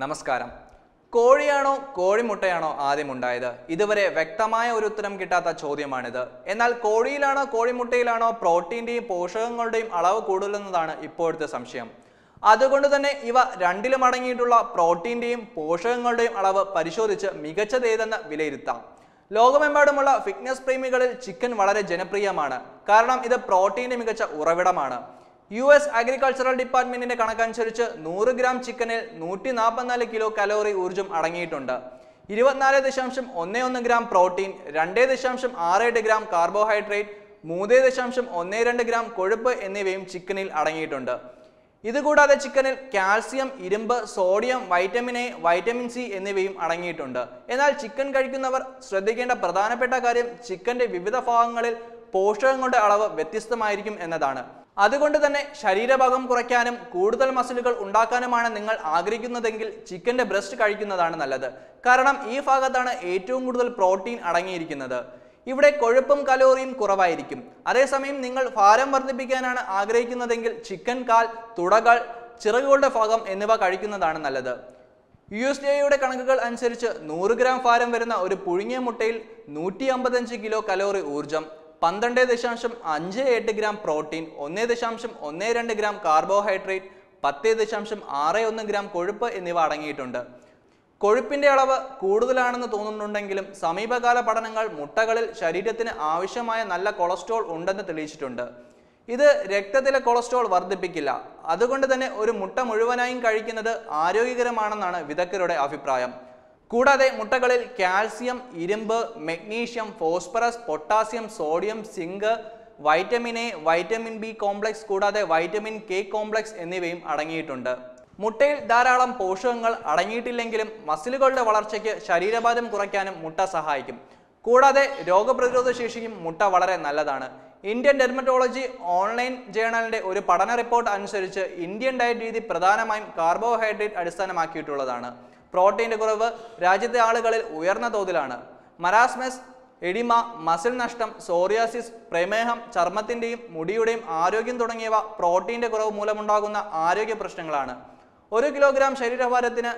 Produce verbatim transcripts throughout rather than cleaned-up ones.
നമസ്കാരം. കോഴിയാണോ കോഴിമുട്ടയാണോ ആദ്യമുണ്ടായത്? ഇതുവരെ വ്യക്തമായ ഒരു ഉത്തരം കിട്ടാത്ത ചോദ്യമാണിത്. എന്നാൽ കോഴിയിലാണോ കോഴിമുട്ടയിലാണോ പ്രോട്ടീൻ്റെയും പോഷകങ്ങളുടെയും അളവ് കൂടുതലെന്നതാണ് ഇപ്പോഴത്തെ സംശയം. അതുകൊണ്ട് തന്നെ ഇവ രണ്ടിലും അടങ്ങിയിട്ടുള്ള പ്രോട്ടീൻ്റെയും പോഷകങ്ങളുടെയും അളവ് പരിശോധിച്ച് മികച്ചതേതെന്ന് വിലയിരുത്താം. ലോകമെമ്പാടുമുള്ള ഫിറ്റ്നസ് പ്രേമികളിൽ ചിക്കൻ വളരെ ജനപ്രിയമാണ്. കാരണം ഇത് പ്രോട്ടീൻ്റെ മികച്ച ഉറവിടമാണ്. യു എസ് അഗ്രികൾച്ചറൽ ഡിപ്പാർട്ട്മെന്റിന്റെ കണക്കനുസരിച്ച് നൂറ് ഗ്രാം ചിക്കനിൽ നൂറ്റി നാൽപ്പത്തിനാല് കിലോ കലോറി ഊർജ്ജം അടങ്ങിയിട്ടുണ്ട്. ഇരുപത്തിനാല് ദശാംശം ഒന്ന് ഒന്ന് ഗ്രാം പ്രോട്ടീൻ, രണ്ട് ദശാംശം ആറ് എട്ട് ഗ്രാം കാർബോഹൈഡ്രേറ്റ്, മൂന്ന് ദശാംശം ഒന്ന് രണ്ട് ഗ്രാം കൊഴുപ്പ് എന്നിവയും ചിക്കനിൽ അടങ്ങിയിട്ടുണ്ട്. ഇതുകൂടാതെ ചിക്കനിൽ കാൽസ്യം, ഇരുമ്പ്, sodium, vitamin A, vitamin C എന്നിവയും അടങ്ങിയിട്ടുണ്ട്. എന്നാൽ ചിക്കൻ കഴിക്കുന്നവർ ശ്രദ്ധിക്കേണ്ട പ്രധാനപ്പെട്ട കാര്യം ചിക്കന്റെ വിവിധ ഭാഗങ്ങളിൽ പോഷകങ്ങളുടെ അളവ് വ്യത്യസ്തമായിരിക്കും എന്നതാണ്. അതുകൊണ്ട് തന്നെ ശരീരഭാഗം കുറയ്ക്കാനും കൂടുതൽ മസിലുകൾ ഉണ്ടാക്കാനുമാണ് നിങ്ങൾ ആഗ്രഹിക്കുന്നതെങ്കിൽ ചിക്കൻ്റെ ബ്രസ്റ്റ് കഴിക്കുന്നതാണ് നല്ലത്. കാരണം ഈ ഭാഗത്താണ് ഏറ്റവും കൂടുതൽ പ്രോട്ടീൻ അടങ്ങിയിരിക്കുന്നത്. ഇവിടെ കൊഴുപ്പും കലോറിയും കുറവായിരിക്കും. അതേസമയം നിങ്ങൾ ഭാരം വർദ്ധിപ്പിക്കാനാണ് ആഗ്രഹിക്കുന്നതെങ്കിൽ ചിക്കൻ കാൽ, തുടകൾ, ചിറകുകളുടെ ഭാഗം എന്നിവ കഴിക്കുന്നതാണ് നല്ലത്. യു എസ് ഡി എയുടെ കണക്കുകൾ അനുസരിച്ച് നൂറ് ഗ്രാം ഭാരം വരുന്ന ഒരു പുഴുങ്ങിയ മുട്ടയിൽ നൂറ്റി അമ്പത്തഞ്ച് കിലോ കലോറി ഊർജം, പന്ത്രണ്ട് ദശാംശം അഞ്ച് എട്ട് ഗ്രാം പ്രോട്ടീൻ, ഒന്ന് ദശാംശം ഒന്ന് രണ്ട് ഗ്രാം കാർബോഹൈഡ്രേറ്റ്, പത്ത് ദശാംശം ആറ് ഒന്ന് ഗ്രാം കൊഴുപ്പ് എന്നിവ അടങ്ങിയിട്ടുണ്ട്. കൊഴുപ്പിൻ്റെ അളവ് കൂടുതലാണെന്ന് തോന്നുന്നുണ്ടെങ്കിലും സമീപകാല പഠനങ്ങൾ മുട്ടകളിൽ ശരീരത്തിന് ആവശ്യമായ നല്ല കൊളസ്ട്രോൾ ഉണ്ടെന്ന് തെളിയിച്ചിട്ടുണ്ട്. ഇത് രക്തത്തിലെ കൊളസ്ട്രോൾ വർദ്ധിപ്പിക്കില്ല. അതുകൊണ്ട് തന്നെ ഒരു മുട്ട മുഴുവനായും കഴിക്കുന്നത് ആരോഗ്യകരമാണെന്നാണ് വിദഗ്ധരുടെ അഭിപ്രായം. കൂടാതെ മുട്ടകളിൽ കാൽസ്യം, ഇരുമ്പ്, magnesium, phosphorus, potassium, sodium, zinc, vitamin A, vitamin B complex കൂടാതെ വൈറ്റമിൻ കെ കോംപ്ലക്സ് എന്നിവയും അടങ്ങിയിട്ടുണ്ട്. മുട്ടയിൽ ധാരാളം പോഷകങ്ങൾ അടങ്ങിയിട്ടില്ലെങ്കിലും മസിലുകളുടെ വളർച്ചയ്ക്ക് ശരീരഭാരം കുറയ്ക്കാനും മുട്ട സഹായിക്കും. കൂടാതെ രോഗപ്രതിരോധ ശേഷിക്കും മുട്ട വളരെ നല്ലതാണ്. ഇന്ത്യൻ ഡെർമറ്റോളജി ഓൺലൈൻ ജേണലിൻ്റെ ഒരു പഠന റിപ്പോർട്ട് അനുസരിച്ച് ഇന്ത്യൻ ഡയറ്റ് രീതി പ്രധാനമായും കാർബോഹൈഡ്രേറ്റ് അടിസ്ഥാനമാക്കിയിട്ടുള്ളതാണ്. പ്രോട്ടീൻ്റെ കുറവ് രാജ്യത്തെ ആളുകളിൽ ഉയർന്ന തോതിലാണ്. മരാസ്മസ്, എഡിമ, മസിൽ നഷ്ടം, സോറിയാസിസ്, പ്രമേഹം, ചർമ്മത്തിൻ്റെയും മുടിയുടെയും ആരോഗ്യം തുടങ്ങിയവ പ്രോട്ടീൻ്റെ കുറവ് മൂലമുണ്ടാകുന്ന ആരോഗ്യ പ്രശ്നങ്ങളാണ്. ഒരു കിലോഗ്രാം ശരീരഭാരത്തിന്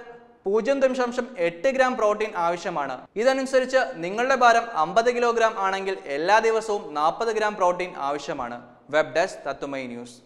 പൂജ്യം ദശാംശം എട്ട് ഗ്രാം പ്രോട്ടീൻ ആവശ്യമാണ്. ഇതനുസരിച്ച് നിങ്ങളുടെ ഭാരം അമ്പത് കിലോഗ്രാം ആണെങ്കിൽ എല്ലാ ദിവസവും നാൽപ്പത് ഗ്രാം പ്രോട്ടീൻ ആവശ്യമാണ്. വെബ് ഡെസ്ക് തത്തുമൈ ന്യൂസ്.